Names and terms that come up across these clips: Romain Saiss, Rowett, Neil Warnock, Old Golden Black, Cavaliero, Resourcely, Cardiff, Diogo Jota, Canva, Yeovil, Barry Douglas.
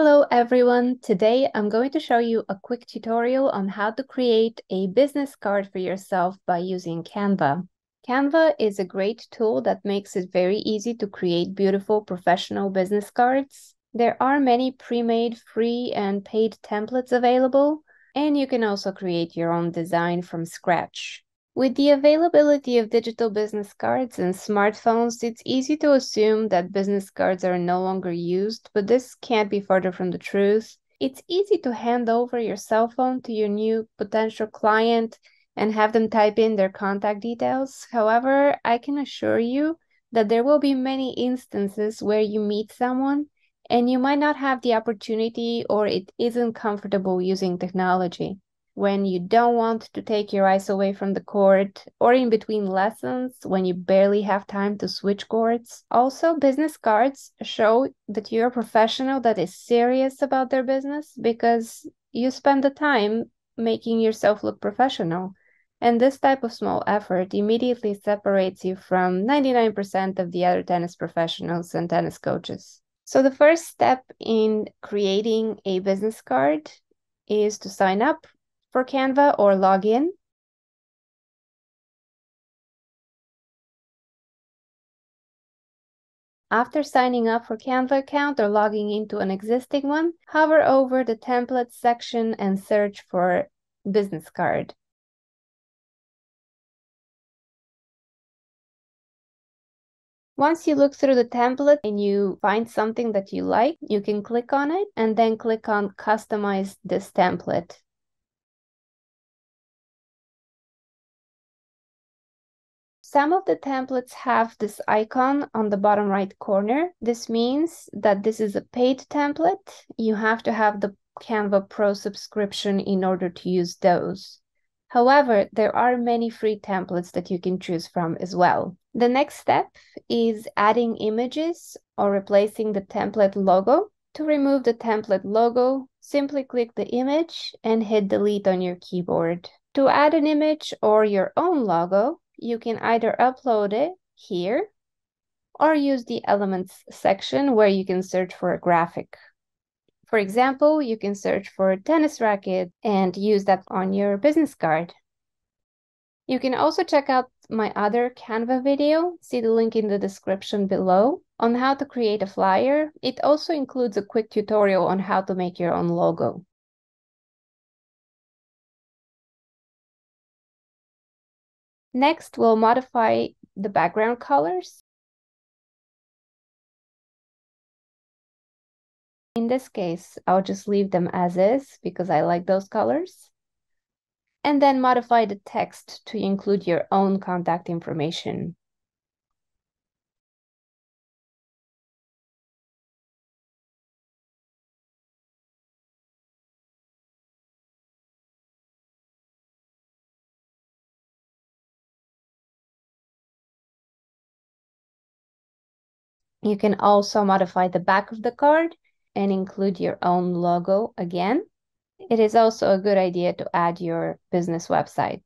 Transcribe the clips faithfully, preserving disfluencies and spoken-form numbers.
Hello everyone, today I'm going to show you a quick tutorial on how to create a business card for yourself by using Canva. Canva is a great tool that makes it very easy to create beautiful professional business cards. There are many pre-made free and paid templates available, and you can also create your own design from scratch. With the availability of digital business cards and smartphones, it's easy to assume that business cards are no longer used, but this can't be further from the truth. It's easy to hand over your cell phone to your new potential client and have them type in their contact details. However, I can assure you that there will be many instances where you meet someone and you might not have the opportunity or it isn't comfortable using technology. When you don't want to take your eyes away from the cord, or in between lessons when you barely have time to switch cords. Also, business cards show that you're a professional that is serious about their business because you spend the time making yourself look professional. And this type of small effort immediately separates you from ninety-nine percent of the other tennis professionals and tennis coaches. So the first step in creating a business card is to sign up for Canva or log in. After signing up for Canva account or logging into an existing one, hover over the templates section and search for business card. Once you look through the template and you find something that you like, you can click on it and then click on Customize this template. Some of the templates have this icon on the bottom right corner. This means that this is a paid template. You have to have the Canva Pro subscription in order to use those. However, there are many free templates that you can choose from as well. The next step is adding images or replacing the template logo. To remove the template logo, simply click the image and hit delete on your keyboard. To add an image or your own logo, you can either upload it here or use the elements section where you can search for a graphic. For example, you can search for a tennis racket and use that on your business card. You can also check out my other Canva video, see the link in the description below, on how to create a flyer. It also includes a quick tutorial on how to make your own logo. Next, we'll modify the background colors. In this case, I'll just leave them as is because I like those colors. And then modify the text to include your own contact information. You can also modify the back of the card and include your own logo again. It is also a good idea to add your business website.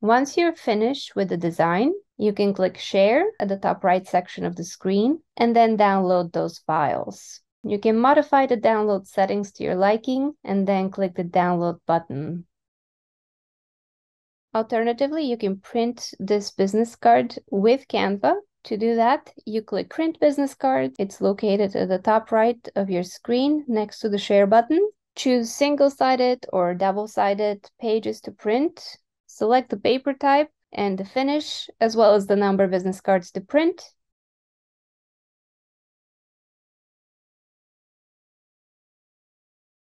Once you're finished with the design, you can click Share at the top right section of the screen and then download those files. You can modify the download settings to your liking and then click the Download button. Alternatively, you can print this business card with Canva. To do that, you click Print Business Card. It's located at the top right of your screen next to the Share button. Choose single-sided or double-sided pages to print. Select the paper type and the finish, as well as the number of business cards to print.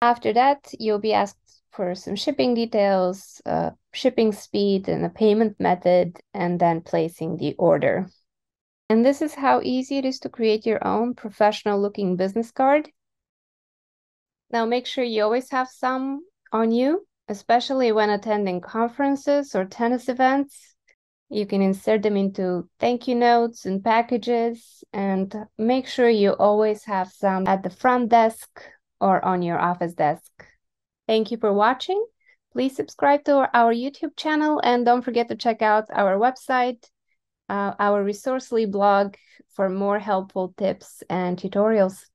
After that, you'll be asked for some shipping details, uh, shipping speed, and a payment method, and then placing the order. And this is how easy it is to create your own professional-looking business card. Now, make sure you always have some on you, especially when attending conferences or tennis events. You can insert them into thank you notes and packages, and make sure you always have some at the front desk or on your office desk. Thank you for watching. Please subscribe to our YouTube channel and don't forget to check out our website, uh, our Resourcely blog for more helpful tips and tutorials.